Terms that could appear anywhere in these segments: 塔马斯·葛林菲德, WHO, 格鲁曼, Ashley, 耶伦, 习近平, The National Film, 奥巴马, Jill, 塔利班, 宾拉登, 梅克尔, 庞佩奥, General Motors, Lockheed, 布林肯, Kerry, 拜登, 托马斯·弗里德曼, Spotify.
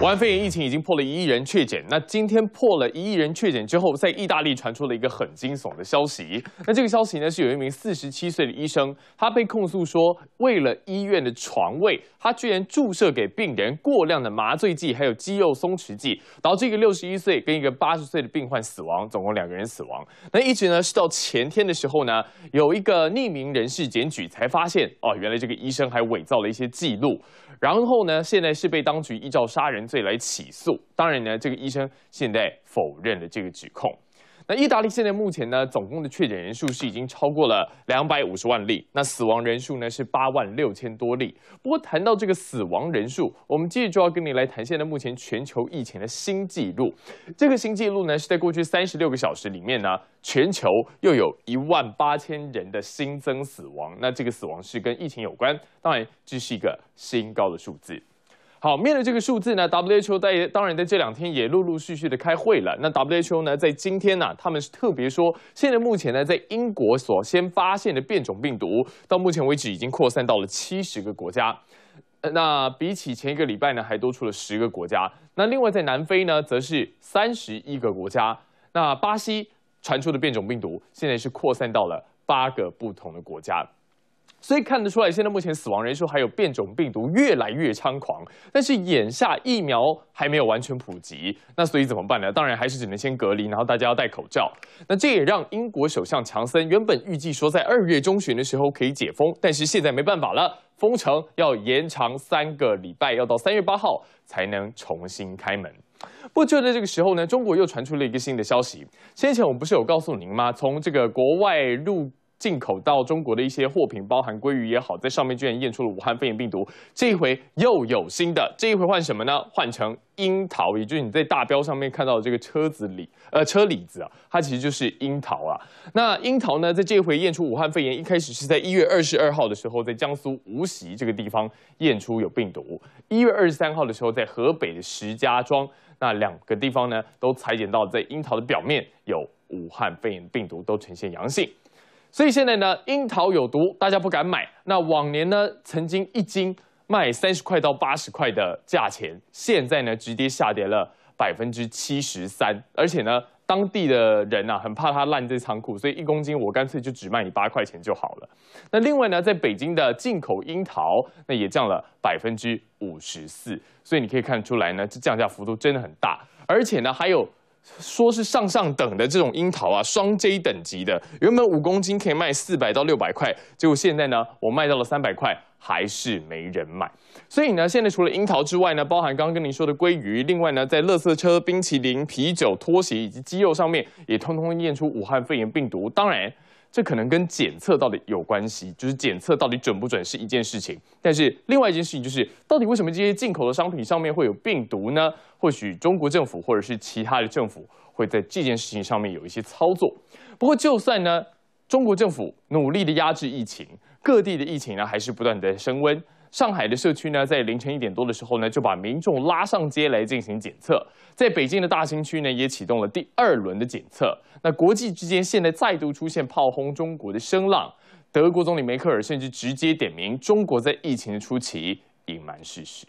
武汉肺炎疫情已经破了1亿人确诊。那今天破了1亿人确诊之后，在意大利传出了一个很惊悚的消息。那这个消息呢，是有一名47岁的医生，他被控诉说，为了医院的床位，他居然注射给病人过量的麻醉剂，还有肌肉松弛剂，导致一个61岁跟一个80岁的病患死亡，总共2个人死亡。那一直呢是到前天的时候呢，有一个匿名人士检举，才发现哦，原来这个医生还伪造了一些记录。然后呢，现在是被当局依照杀人罪来起诉。当然呢，这个医生现在否认了这个指控。那意大利现在目前呢，总共的确诊人数是已经超过了250万例，那死亡人数呢是86000多例。不过谈到这个死亡人数，我们接着就要跟你来谈现在目前全球疫情的新纪录。这个新纪录呢，是在过去36个小时里面呢，全球又有18000人的新增死亡。那这个死亡是跟疫情有关，当然这是一个新高的数字。好，面对这个数字呢 ，WHO 当然在这2天也陆陆续续的开会了。那 WHO 呢，在今天呢、他们是特别说，现在目前呢，在英国所先发现的变种病毒，到目前为止已经扩散到了70个国家。那比起前一个礼拜呢，还多出了10个国家。那另外在南非呢，则是31个国家。那巴西传出的变种病毒，现在是扩散到了8个不同的国家。所以看得出来，现在目前死亡人数还有变种病毒越来越猖狂，但是眼下疫苗还没有完全普及，那所以怎么办呢？当然还是只能先隔离，然后大家要戴口罩。那这也让英国首相强森原本预计说在2月中旬的时候可以解封，但是现在没办法了，封城要延长3个礼拜，要到3月8号才能重新开门。不过就在这个时候呢，中国又传出了一个新的消息。先前我不是有告诉您吗？从这个国外进口到中国的一些货品，包含鲑鱼也好，在上面居然验出了武汉肺炎病毒。这一回又有新的，这一回换什么呢？换成樱桃，也就是你在大标上面看到的这个车厘子啊，它其实就是樱桃啊。那樱桃呢，在这一回验出武汉肺炎，一开始是在1月22号的时候，在江苏无锡这个地方验出有病毒；1月23号的时候，在河北的石家庄，那2个地方呢都采检到在樱桃的表面有武汉肺炎病毒，都呈现阳性。所以现在呢，樱桃有毒，大家不敢买。那往年呢，曾经一斤卖30块到80块的价钱，现在呢，直接下跌了73%。而且呢，当地的人啊，很怕它烂在仓库，所以1公斤我干脆就只卖你8块钱就好了。那另外呢，在北京的进口樱桃，那也降了54%。所以你可以看出来呢，这降价幅度真的很大。而且呢，还有说是上等的这种樱桃啊，双 J 等级的，原本5公斤可以卖400到600块，结果现在呢，我卖到了300块，还是没人买。所以呢，现在除了樱桃之外呢，包含刚刚跟您说的鲑鱼，另外呢，在垃圾车、冰淇淋、啤酒、拖鞋以及鸡肉上面，也通通验出武汉肺炎病毒。当然，这可能跟检测到底有关系，就是检测到底准不准是一件事情，但是另外一件事情就是，到底为什么这些进口的商品上面会有病毒呢？或许中国政府或者是其他的政府会在这件事情上面有一些操作。不过，就算呢中国政府努力的压制疫情，各地的疫情呢还是不断的升温。上海的社区呢，在凌晨1点多的时候呢，就把民众拉上街来进行检测。在北京的大兴区呢，也启动了第2轮的检测。那国际之间现在再度出现炮轰中国的声浪，德国总理梅克尔甚至直接点名中国在疫情的初期隐瞒事实。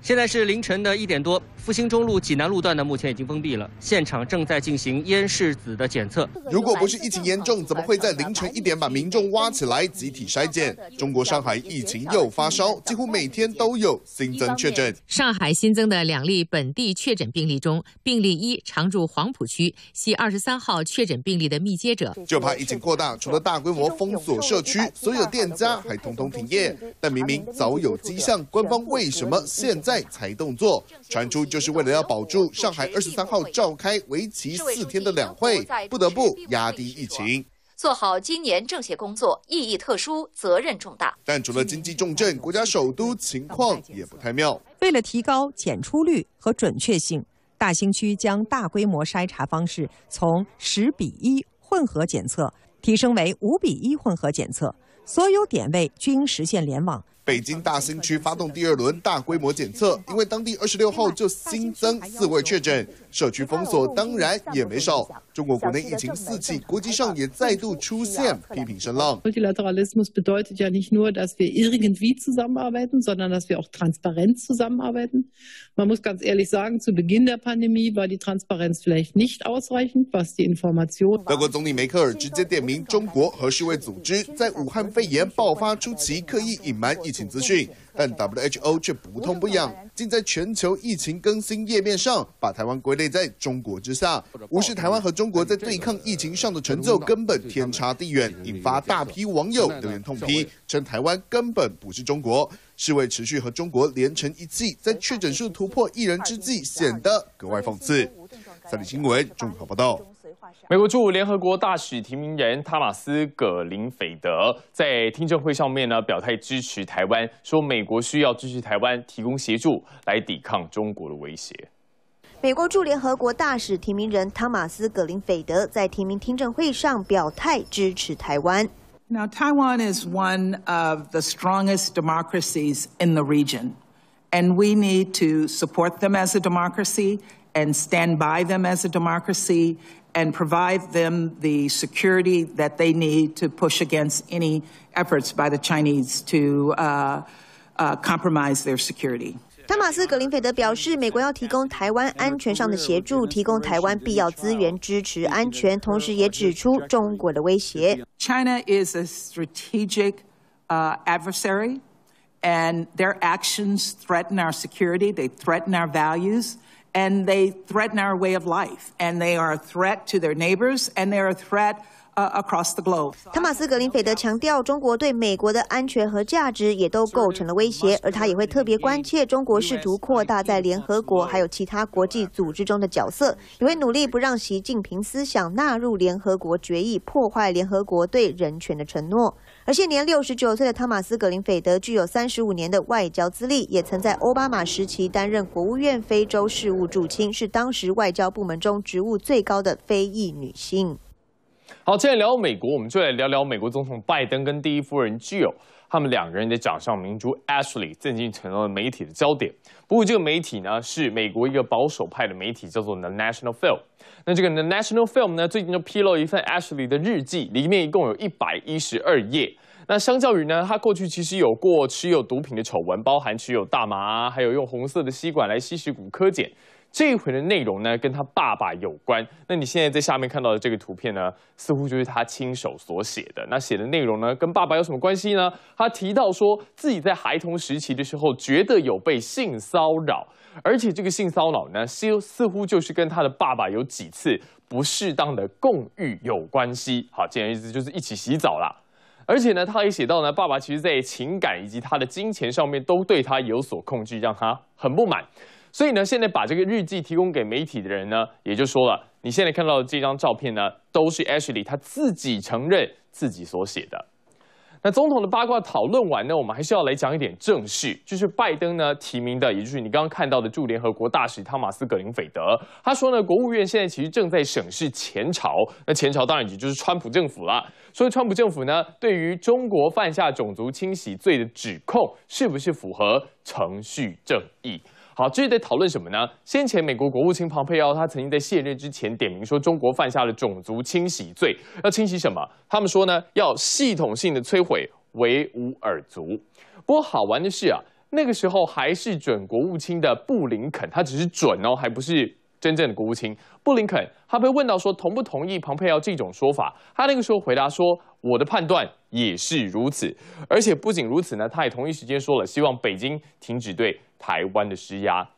现在是凌晨1点多，复兴中路济南路段呢，目前已经封闭了，现场正在进行咽拭子的检测。如果不是疫情严重，怎么会在凌晨1点把民众挖起来集体筛检？中国上海疫情又发烧，几乎每天都有新增确诊。上海新增的2例本地确诊病例中，病例1常住黄浦区，系23号确诊病例的密接者。就怕疫情扩大，除了大规模封锁社区，所有店家还统统停业。但明明早有迹象，官方为什么现在才动作？传出就是为了要保住上海23号召开为期4天的两会，不得不压低疫情。做好今年政协工作，意义特殊，责任重大。但除了经济重镇，国家首都情况也不太妙。为了提高检出率和准确性，大兴区将大规模筛查方式从10:1混合检测提升为5:1混合检测，所有点位均实现联网。北京大兴区发动第二轮大规模检测，因为当地26号就新增4位确诊，社区封锁当然也没少。中国国内疫情四起，国际上也再度出现批评声浪。Multilateralismus bedeutet ja nicht nur, dass wir irgendwie zusammenarbeiten, sondern dass wir auch transparent zusammenarbeiten. Man muss ganz ehrlich sagen, zu Beginn der Pandemie war die Transparenz vielleicht nicht ausreichend, was die Information. 德国总理梅克尔直接点名中国和世卫组织在武汉肺炎爆发初期刻意隐瞒疫情资讯，但 WHO 却不痛不痒，竟在全球疫情更新页面上把台湾归类在中国之下，无视台湾和中国在对抗疫情上的成就根本天差地远，引发大批网友留言痛批，称台湾根本不是中国。世卫持续和中国连成一气，在确诊数突破1人之际，显得格外讽刺。三立新闻综合报道。美国驻联合国大使提名人塔马斯·葛林菲德在听证会上面呢表态支持台湾，说美国需要支持台湾提供协助来抵抗中国的威胁。美国驻联合国大使提名人塔马斯·葛林菲德在提名听证会上表态支持台湾。Now Taiwan is one of the strongest democracies in the region, and we need to support them as a democracy and stand by them as a democracy. And provide them the security that they need to push against any efforts by the Chinese to compromise their security. 塔马斯·葛林菲德表示，美国要提供台湾安全上的协助，提供台湾必要资源支持安全，同时也指出中国的威胁。China is a strategic adversary, and their actions threaten our security. They threaten our values. And they threaten our way of life, and they are a threat to their neighbors, and they are a threat across the globe. 塔马斯·格林菲德强调，中国对美国的安全和价值也都构成了威胁，而他也会特别关切中国试图扩大在联合国还有其他国际组织中的角色，也会努力不让习近平思想纳入联合国决议，破坏联合国对人权的承诺。而现年69岁的塔马斯·格林菲德具有35年的外交资历，也曾在奥巴马时期担任国务院非洲事务助卿，是当时外交部门中职务最高的非裔女性。好，现在聊美国，我们就来聊聊美国总统拜登跟第一夫人Jill，他们两个人的掌上明珠 Ashley 最近成了媒体的焦点。不过这个媒体呢是美国一个保守派的媒体，叫做 The National Film。那这个 The National Film 呢最近就披露一份 Ashley 的日记，里面一共有112页。那相较于呢，他过去其实有过持有毒品的丑闻，包含持有大麻，还有用红色的吸管来吸食骨科碱。这一回的内容呢跟他爸爸有关。那你现在在下面看到的这个图片呢，似乎就是他亲手所写的。那写的内容呢跟爸爸有什么关系呢？他提到说自己在孩童时期的时候觉得有被性骚扰，而且这个性骚扰呢似乎就是跟他的爸爸有几次不适当的共浴有关系。好，简而言之就是一起洗澡啦。而且呢他也写到呢，爸爸其实在情感以及他的金钱上面都对他有所控制，让他很不满。所以呢，现在把这个日记提供给媒体的人呢，也就说了，你现在看到的这张照片呢，都是 Ashley 他自己承认自己所写的。那总统的八卦讨论完呢，我们还是要来讲一点正事，就是拜登呢提名的，也就是你刚刚看到的驻联合国大使汤马斯·葛林菲德。他说呢，国务院现在其实正在审视前朝，那前朝当然也就是川普政府啦。所以川普政府呢，对于中国犯下种族清洗罪的指控，是不是符合程序正义？好，这是在讨论什么呢？先前美国国务卿庞佩奥他曾经在卸任之前点名说，中国犯下了种族清洗罪，要清洗什么？他们说呢，要系统性的摧毁维吾尔族。不过好玩的是啊，那个时候还是准国务卿的布林肯，他只是准哦，还不是真正的国务卿。布林肯他被问到说同不同意庞佩奥这种说法，他那个时候回答说，我的判断也是如此。而且不仅如此呢，他也同一时间说了，希望北京停止对台湾的施压。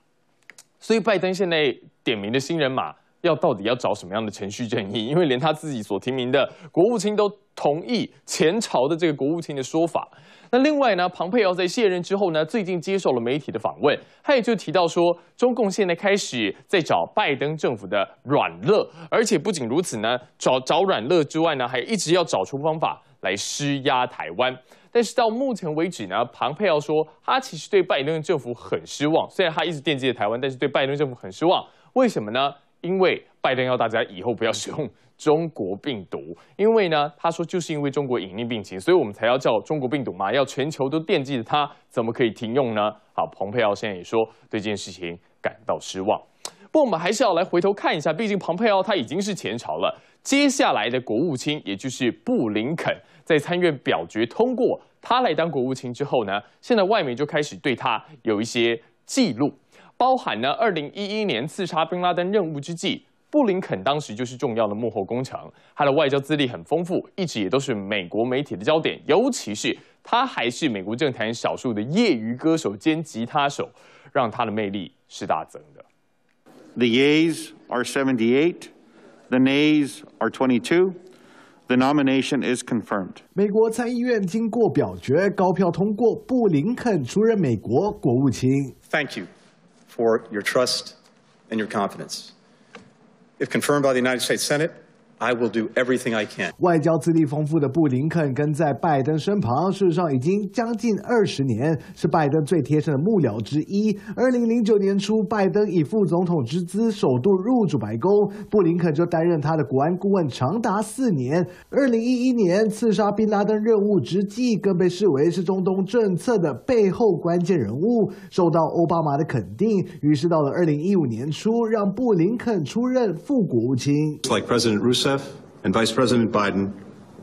所以拜登现在点名的新人马，到底要找什么样的程序正义？因为连他自己所提名的国务卿都同意前朝的这个国务卿的说法。那另外呢，庞佩奥在卸任之后呢，最近接受了媒体的访问，他也就提到说，中共现在开始在找拜登政府的软肋，而且不仅如此呢，找软肋之外呢，还一直要找出方法来施压台湾。但是到目前为止呢，庞佩奥说他其实对拜登政府很失望，虽然他一直惦记着台湾，但是对拜登政府很失望。为什么呢？因为拜登要大家以后不要使用中国病毒，因为呢，他说就是因为中国隐匿病情，所以我们才要叫中国病毒嘛，要全球都惦记着它，怎么可以停用呢？好，蓬佩奥现在也说对这件事情感到失望。不过我们还是要来回头看一下，毕竟蓬佩奥他已经是前朝了，接下来的国务卿也就是布林肯，在参院表决通过他来当国务卿之后呢，现在外媒就开始对他有一些记录，包含呢2011年刺杀宾拉登任务之际。 布林肯当时就是重要的幕后功臣，他的外交资历很丰富，一直也都是美国媒体的焦点，尤其是他还是美国政坛少数的业余歌手兼吉他手，让他的魅力是大增的。The yeas are 78, the nays are 22. The nomination is confirmed. 美国参议院经过表决，高票通过布林肯出任美国国务卿。Thank you for your trust and your confidence. If confirmed by the United States Senate, I will do everything I can. 外交资历丰富的布林肯跟在拜登身旁，事实上已经将近20年，是拜登最贴身的幕僚之一。2009年初，拜登以副总统之资首度入主白宫，布林肯就担任他的国安顾问长达4年。2011年刺杀宾拉登任务之际，更被视为是中东政策的背后关键人物，受到奥巴马的肯定。于是到了2015年初，让布林肯出任副国务卿。Like President Roosevelt. And Vice President Biden,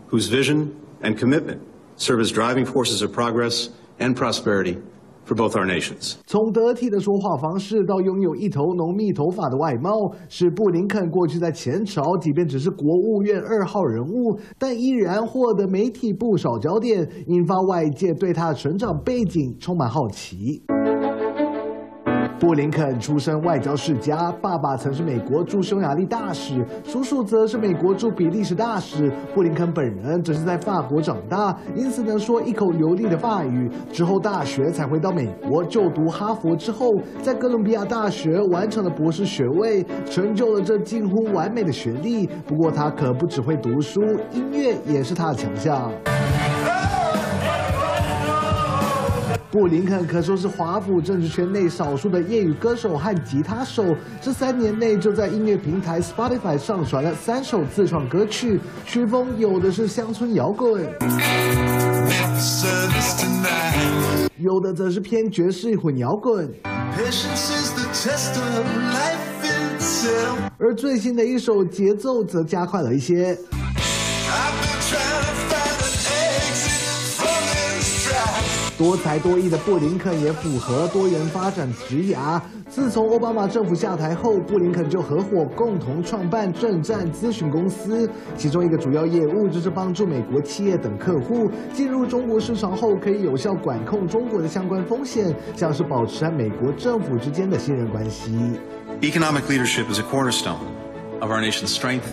whose vision and commitment serve as driving forces of progress and prosperity. for both our nations. 从得体的说话方式到拥有一头浓密头发的外貌，是布林肯过去在前朝即便只是国务院2号人物，但依然获得媒体不少焦点，引发外界对他的成长背景充满好奇。 布林肯出身外交世家，爸爸曾是美国驻匈牙利大使，叔叔则是美国驻比利时大使。布林肯本人则是在法国长大，因此能说一口流利的法语。之后大学才回到美国就读哈佛，之后在哥伦比亚大学完成了博士学位，成就了这近乎完美的学历。不过他可不只会读书，音乐也是他的强项。 布林肯可说是华府政治圈内少数的业余歌手和吉他手，这3年内就在音乐平台 Spotify 上传了3首自创歌曲，曲风有的是乡村摇滚，有的则是偏爵士混摇滚。 而最新的一首节奏则加快了一些。 多才多艺的布林肯也符合多元发展职涯。自从奥巴马政府下台后，布林肯就合伙共同创办政战咨询公司，其中一个主要业务就是帮助美国企业等客户进入中国市场后，可以有效管控中国的相关风险，像是保持和美国政府之间的信任关系。Economic leadership is a cornerstone of our nation's strength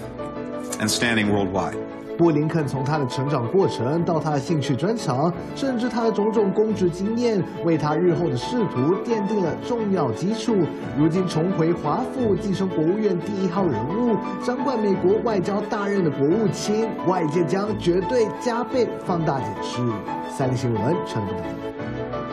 and standing worldwide. 布林肯从他的成长过程到他的兴趣专长，甚至他的种种公职经验，为他日后的仕途奠定了重要基础。如今重回华府，晋升国务院第1号人物，掌管美国外交大任的国务卿，外界将绝对加倍放大解释。三立新闻陈德。